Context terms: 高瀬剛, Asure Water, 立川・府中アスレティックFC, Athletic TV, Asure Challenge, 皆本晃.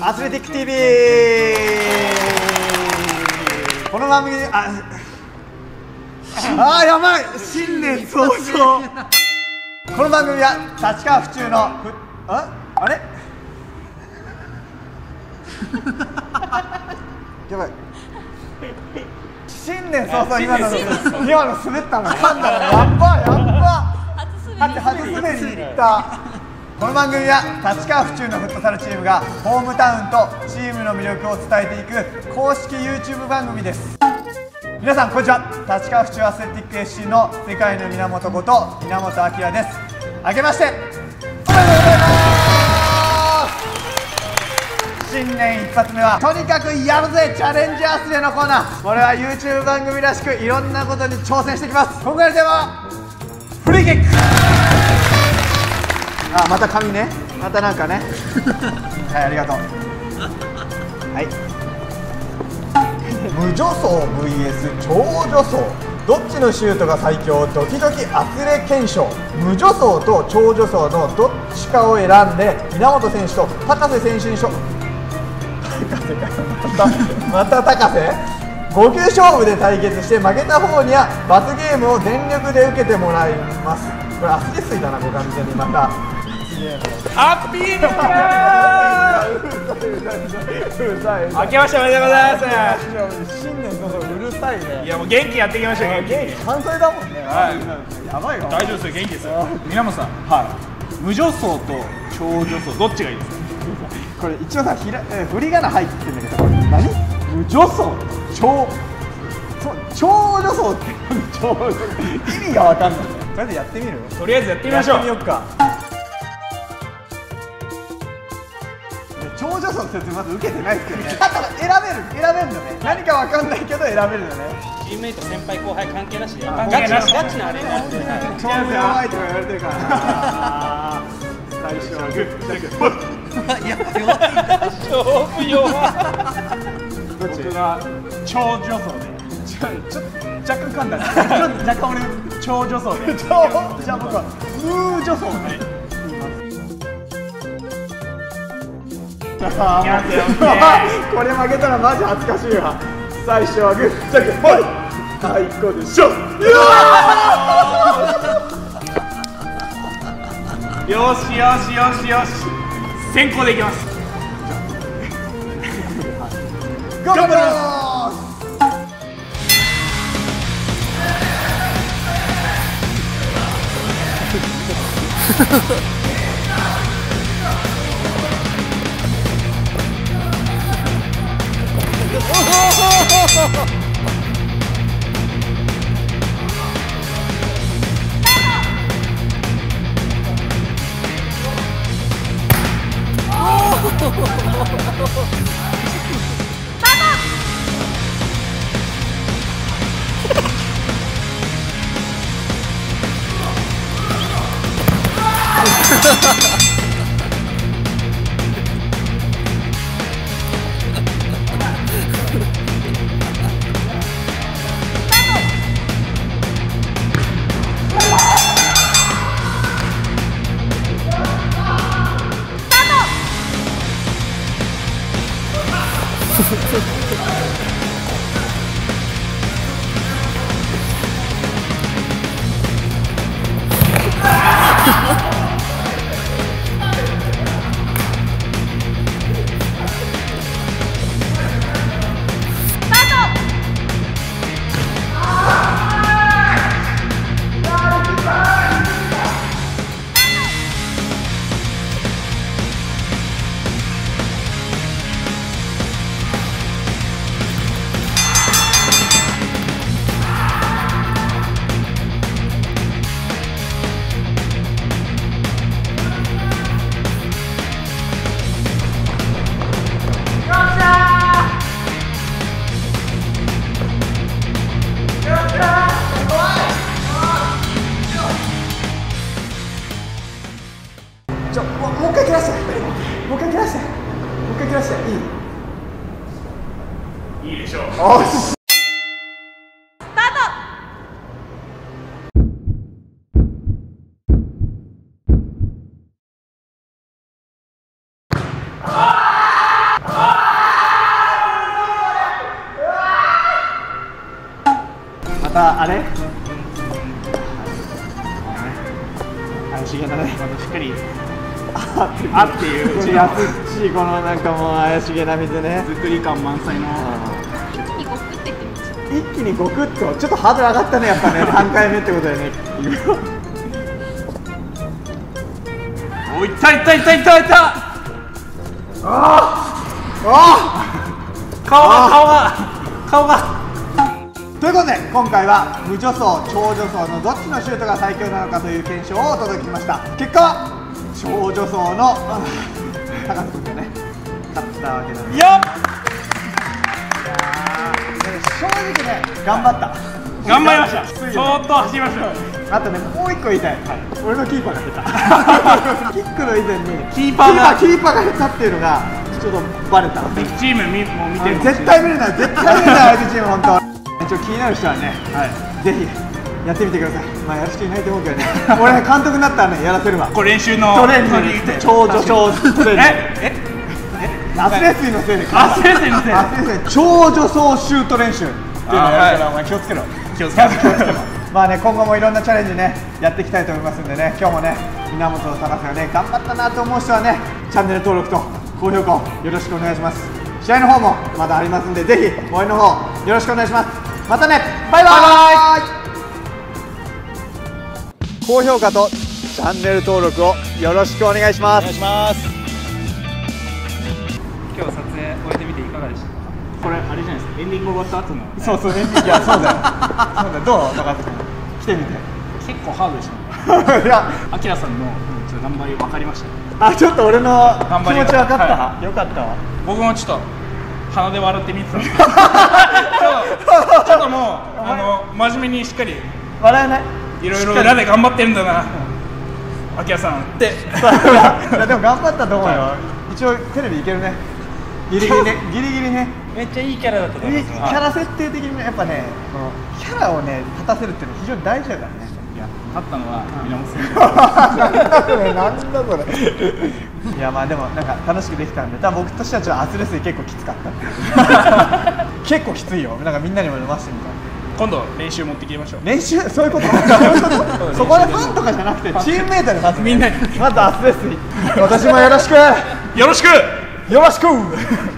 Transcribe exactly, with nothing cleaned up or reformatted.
アスレティック ティーブイ この番組ああーやばい新年早々この番組は立川府中のああれやばい新年早々今の今の滑ったの噛んだのやっばやっばだって初滑りに行ったこの番組は立川府中のフットサルチームがホームタウンとチームの魅力を伝えていく公式 ユーチューブ 番組です。皆さんこんにちは、立川府中アスレティック エフシー の世界の源こと源明です。あけましておめでとうございます。新年一発目はとにかくやるぜチャレンジアスレのコーナー。これは ユーチューブ 番組らしくいろんなことに挑戦していきます。今回のテーマはフリーキック。あ、また紙ね、またなんかねはい、ありがとうはい無助走 ブイエス 超助走、どっちのシュートが最強ドキドキアスレ検証。無助走と超助走のどっちかを選んで源選手と高瀬選手にしょ高瀬かまたまた高瀬ごきゅう勝負で対決して負けた方には罰ゲームを全力で受けてもらいます。これアスレ水だな、ご完全にまたハッピーニューイヤー。うるさい、明けましておめでとうございます。新年こそうるさいね。いやもう元気やってきましたよ。元気完成だもんね。はいやばいよ。大丈夫ですよ、元気ですよ。源さん、はい無助走と超助走どっちがいいですか。これ一応さひら振り仮名入ってるんだけど、これ何無助走超超助走って超意味がわかんない。とりあえずやってみる。とりあえずやってみましょう。やってみようか。超助走の説明まず受けてないですけどね。だから選べる選べるんだね。何かわかんないけど選べるよね。チームメイト先輩後輩関係なしで。ガチなガチなあれ。超弱いとか言われてるから。最初はグッ。いや勝負弱い。僕が超助走でちょっと若干噛んだね。若干俺超助走で。じゃあ僕は無助走で。これ負けたらマジ恥ずかしいわ。最初はグッジャグはい最高でしょ。よしよしよしよし先行でいきます。頑張ります。れしげだね、しっかりあっていううちやすし、このなんかもう怪しげな水ね、手作り感満載の一気にゴクっていってみましょう。一気にゴクっと、ちょっとハードル上がったねやっぱね、さんかいめってことだよね。お、いったいったいったいったいった、ああ顔が顔が顔が。ということで今回は無助走、超助走のどっちのシュートが最強なのかという検証をお届けしました。結果は超助走の高瀬君がね勝ったわけなんです。よっ、正直ね頑張った、頑張りました、相当走りました。あとねもう一個言いたい、はい、俺のキーパーが下手キックの以前にキーパーがキーパーが下手っていうのがちょっとバレた。チームも見てる、絶対見るな、絶対見るな相手チーム本当ちょっと気になる人はね、はい、ぜひやってみてください。まあやる人いないと思うけどね俺ね監督になったらねやらせるわ。これ練習のトレーニング、超助走トレーニング、ええアスレスイのせいで、アスレスイのせいで超助走シュート練習っていうのをやるから、お前気をつけろ気をつけろまあね今後もいろんなチャレンジねやっていきたいと思いますんでね、今日もね源を探せがね頑張ったなと思う人はねチャンネル登録と高評価をよろしくお願いします。試合の方もまだありますんで、ぜひ応援の方よろしくお願いします。またね、バイバイ。高評価とチャンネル登録をよろしくお願いします。お願いします。今日撮影終えてみていかがでしたか。これあれじゃないですか。エンディング終わった後の。そうそう、エンディング、いやそうだよ。そうだよ、どう高瀬君来てみて。結構ハードでしたね。いや、あきらさんのちょっと頑張り分かりました。あ、ちょっと俺の気持ち分かった。よかったわ。僕もちょっと。鼻で笑ってみてたんですけどちょっともうあの真面目にしっかり笑えない、いろいろ裏で頑張ってるんだなあきらさんって。でも頑張ったと思うよ、一応テレビいけるね、ギリギリね、ギリギリね、めっちゃいいキャラだったと思います。キャラ設定的にやっぱね、キャラをね立たせるっていうのは非常に大事だからね。いや、勝ったのは源選手。なんだこれ。いやまあでもなんか楽しくできたんで、多分僕としてはちょっとアスレスイ結構きつかったっていう。結構きついよ。なんかみんなにも飲ましてみたい。今度練習持ってきましょう。練習、そういうこと。そこでファンとかじゃなくてチームメートでまず、ね、みんなにまずアスレスイ。私もよろしく。よろしく。よろしく。